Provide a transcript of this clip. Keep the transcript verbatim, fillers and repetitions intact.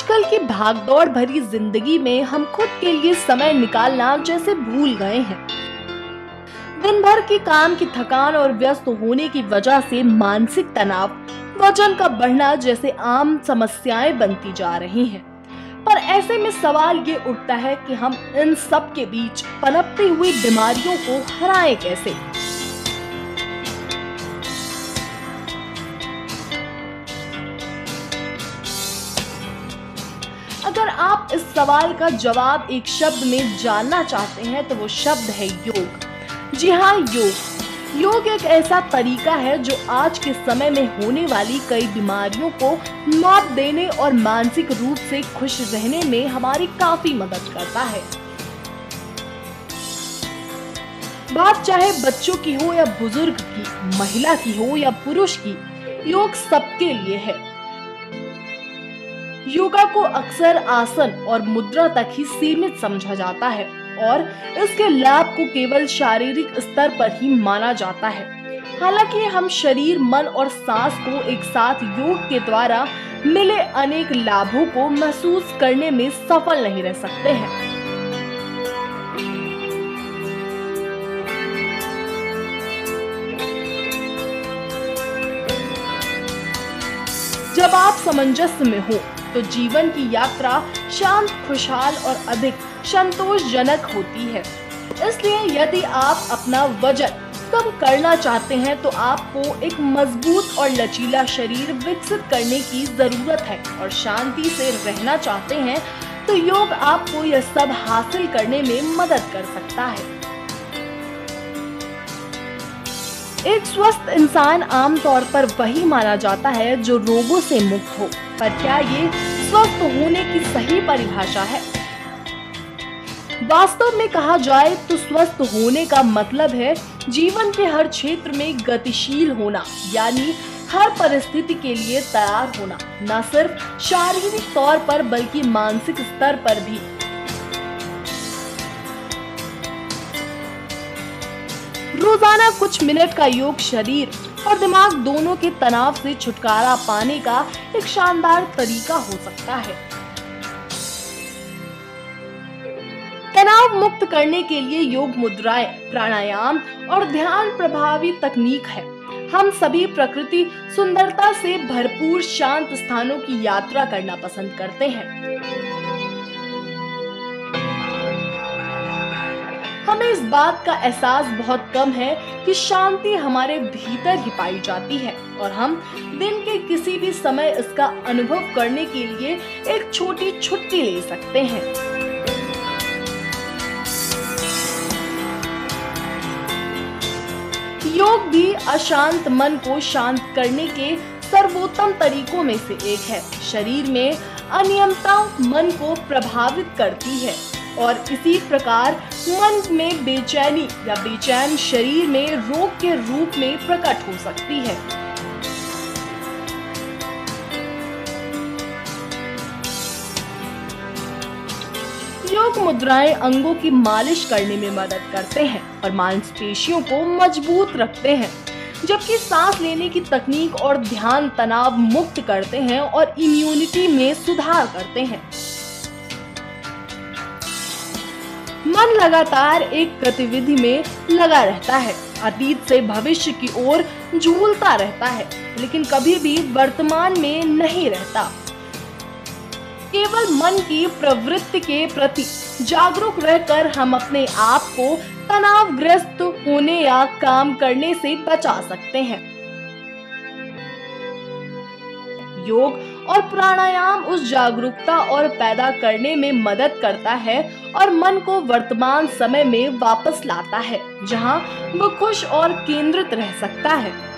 आजकल की भागदौड़ भरी जिंदगी में हम खुद के लिए समय निकालना जैसे भूल गए हैं। दिन भर के काम की थकान और व्यस्त होने की वजह से मानसिक तनाव, वजन का बढ़ना जैसे आम समस्याएं बनती जा रही हैं। पर ऐसे में सवाल ये उठता है कि हम इन सब के बीच पनपती हुई बीमारियों को हराएं कैसे। अगर आप इस सवाल का जवाब एक शब्द में जानना चाहते हैं तो वो शब्द है योग। जी हाँ, योग। योग एक ऐसा तरीका है जो आज के समय में होने वाली कई बीमारियों को मात देने और मानसिक रूप से खुश रहने में हमारी काफी मदद करता है। बात चाहे बच्चों की हो या बुजुर्ग की, महिला की हो या पुरुष की, योग सबके लिए है। योगा को अक्सर आसन और मुद्रा तक ही सीमित समझा जाता है और इसके लाभ को केवल शारीरिक स्तर पर ही माना जाता है। हालांकि हम शरीर, मन और सांस को एक साथ योग के द्वारा मिले अनेक लाभों को महसूस करने में सफल नहीं रह सकते हैं। जब आप सामंजस्य में हो तो जीवन की यात्रा शांत, खुशहाल और अधिक संतोषजनक होती है। इसलिए यदि आप अपना वजन कम करना चाहते हैं तो आपको एक मजबूत और लचीला शरीर विकसित करने की जरूरत है और शांति से रहना चाहते हैं तो योग आपको यह सब हासिल करने में मदद कर सकता है। एक स्वस्थ इंसान आमतौर पर वही माना जाता है जो रोगों से मुक्त हो, पर क्या ये स्वस्थ होने की सही परिभाषा है? वास्तव में कहा जाए तो स्वस्थ होने का मतलब है जीवन के हर क्षेत्र में गतिशील होना, यानी हर परिस्थिति के लिए तैयार होना, न सिर्फ शारीरिक तौर पर बल्कि मानसिक स्तर पर भी। रोजाना कुछ मिनट का योग शरीर और दिमाग दोनों के तनाव से छुटकारा पाने का एक शानदार तरीका हो सकता है। तनाव मुक्त करने के लिए योग मुद्राएं, प्राणायाम और ध्यान प्रभावी तकनीक है। हम सभी प्रकृति सुंदरता से भरपूर शांत स्थानों की यात्रा करना पसंद करते हैं। हमें इस बात का एहसास बहुत कम है कि शांति हमारे भीतर ही पाई जाती है और हम दिन के किसी भी समय इसका अनुभव करने के लिए एक छोटी छुट्टी ले सकते हैं। योग भी अशांत मन को शांत करने के सर्वोत्तम तरीकों में से एक है। शरीर में अनियमितता मन को प्रभावित करती है और इसी प्रकार मन में बेचैनी या बेचैन शरीर में रोग के रूप में प्रकट हो सकती है। योग मुद्राएं अंगों की मालिश करने में मदद करते हैं और मांसपेशियों को मजबूत रखते हैं, जबकि सांस लेने की तकनीक और ध्यान तनाव मुक्त करते हैं और इम्यूनिटी में सुधार करते हैं। मन लगातार एक गतिविधि में लगा रहता है, अतीत से भविष्य की ओर झूलता रहता है, लेकिन कभी भी वर्तमान में नहीं रहता। केवल मन की प्रवृत्ति के प्रति जागरूक रहकर हम अपने आप को तनावग्रस्त होने या काम करने से बचा सकते हैं। योग और प्राणायाम उस जागरूकता और पैदा करने में मदद करता है और मन को वर्तमान समय में वापस लाता है, जहां वो खुश और केंद्रित रह सकता है।